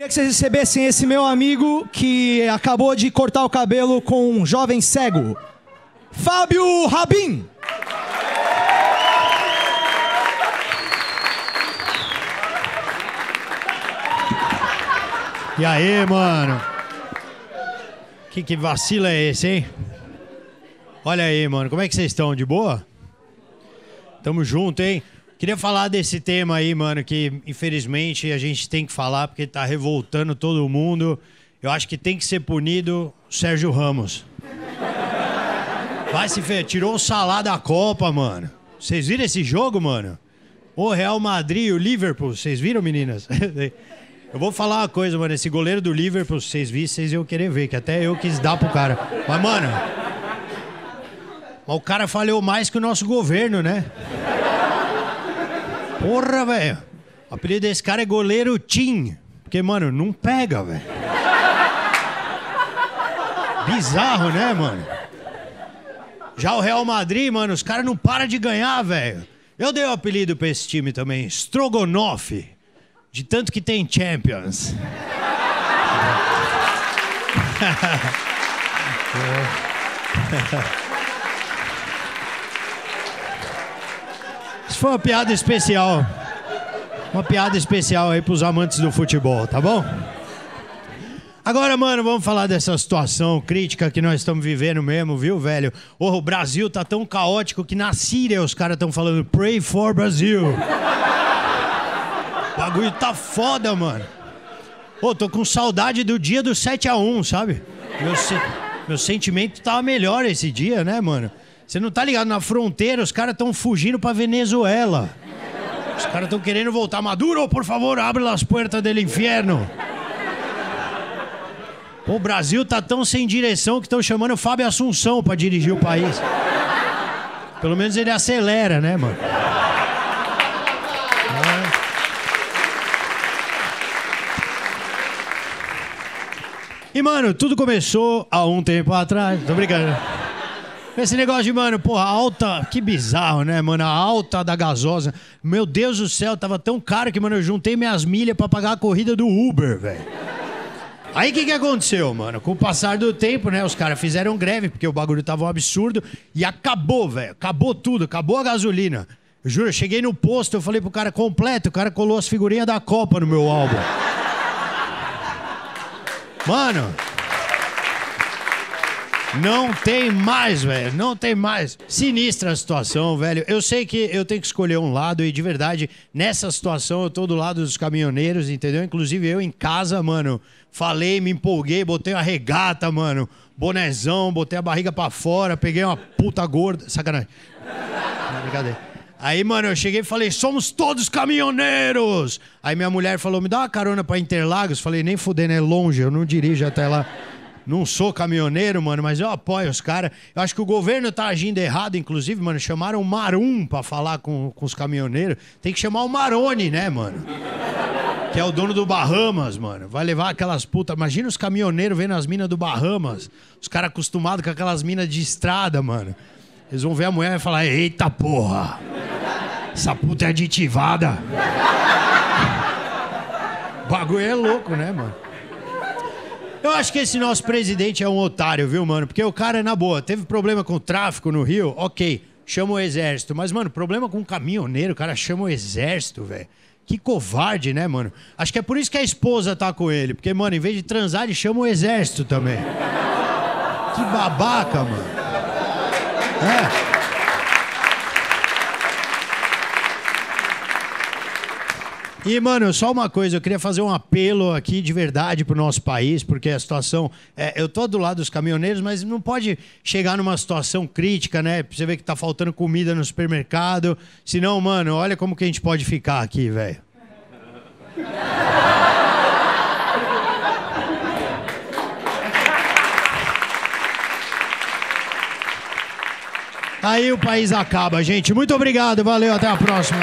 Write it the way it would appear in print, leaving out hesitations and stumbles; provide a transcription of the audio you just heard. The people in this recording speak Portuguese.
Queria que vocês recebessem esse meu amigo que acabou de cortar o cabelo com um jovem cego, Fábio Rabin. E aí, mano? Que vacila é esse, hein? Olha aí, mano, como é que vocês estão? De boa? Tamo junto, hein? Queria falar desse tema aí, mano, que infelizmente a gente tem que falar porque tá revoltando todo mundo. Eu acho que tem que ser punido o Sérgio Ramos. Vai se ver, tirou o Salah da Copa, mano. Vocês viram esse jogo, mano? O Real Madrid e o Liverpool, vocês viram, meninas? Eu vou falar uma coisa, mano, esse goleiro do Liverpool, se vocês viram, vocês iam querer ver, que até eu quis dar pro cara. Mas, mano, o cara falhou mais que o nosso governo, né? Porra, velho. O apelido desse cara é goleiro Tim. Porque, mano, não pega, velho. Bizarro, né, mano? Já o Real Madrid, mano, os caras não param de ganhar, velho. Eu dei o apelido pra esse time também. Strogonoff. De tanto que tem Champions. Isso foi uma piada especial. Uma piada especial aí pros amantes do futebol, tá bom? Agora, mano, vamos falar dessa situação crítica que nós estamos vivendo mesmo, viu, velho? Oh, o Brasil tá tão caótico que na Síria os caras estão falando Pray for Brazil. O bagulho tá foda, mano. Ô, tô com saudade do dia do 7-1, sabe? Meu sentimento tava melhor esse dia, né, mano? Você não tá ligado? Na fronteira, os caras tão fugindo pra Venezuela. Os caras tão querendo voltar. Maduro, por favor, abre as portas do inferno. O Brasil tá tão sem direção que estão chamando o Fábio Assunção pra dirigir o país. Pelo menos ele acelera, né, mano? É. E, mano, tudo começou há um tempo atrás. Tô brincando. Esse negócio de, mano, porra, alta... Que bizarro, né, mano? A alta da gasosa. Meu Deus do céu, tava tão caro que, mano, eu juntei minhas milhas pra pagar a corrida do Uber, velho. Aí, o que aconteceu, mano? Com o passar do tempo, né, os caras fizeram greve, porque o bagulho tava um absurdo, e acabou, velho. Acabou tudo, acabou a gasolina. Eu juro, eu cheguei no posto, eu falei pro cara completo, o cara colou as figurinhas da Copa no meu álbum. Mano... Não tem mais, velho, não tem mais. Sinistra a situação, velho. Eu sei que eu tenho que escolher um lado e, de verdade, nessa situação eu tô do lado dos caminhoneiros, entendeu? Inclusive eu em casa, mano, falei, me empolguei, botei uma regata, mano, bonezão, botei a barriga pra fora, peguei uma puta gorda, sacanagem. Brincadeira. Aí, mano, eu cheguei e falei, somos todos caminhoneiros. Aí minha mulher falou, me dá uma carona pra Interlagos. Falei, nem fudendo, é longe, eu não dirijo até lá. Não sou caminhoneiro, mano, mas eu apoio os caras. Eu acho que o governo tá agindo errado, inclusive, mano. Chamaram o Marum pra falar com os caminhoneiros. Tem que chamar o Marone, né, mano? Que é o dono do Bahamas, mano. Vai levar aquelas putas... Imagina os caminhoneiros vendo as minas do Bahamas. Os caras acostumados com aquelas minas de estrada, mano. Eles vão ver a mulher e falar, eita porra, essa puta é aditivada. O bagulho é louco, né, mano? Eu acho que esse nosso presidente é um otário, viu, mano? Porque o cara, na boa, teve problema com o tráfico no Rio, ok, chama o exército. Mas, mano, problema com o caminhoneiro, o cara chama o exército, velho. Que covarde, né, mano? Acho que é por isso que a esposa tá com ele. Porque, mano, em vez de transar, ele chama o exército também. Que babaca, mano. É. E, mano, só uma coisa, eu queria fazer um apelo aqui de verdade pro nosso país, porque a situação... eu tô do lado dos caminhoneiros, mas não pode chegar numa situação crítica, né? Você vê que tá faltando comida no supermercado. Senão, mano, olha como que a gente pode ficar aqui, velho. Aí o país acaba, gente. Muito obrigado, valeu, até a próxima.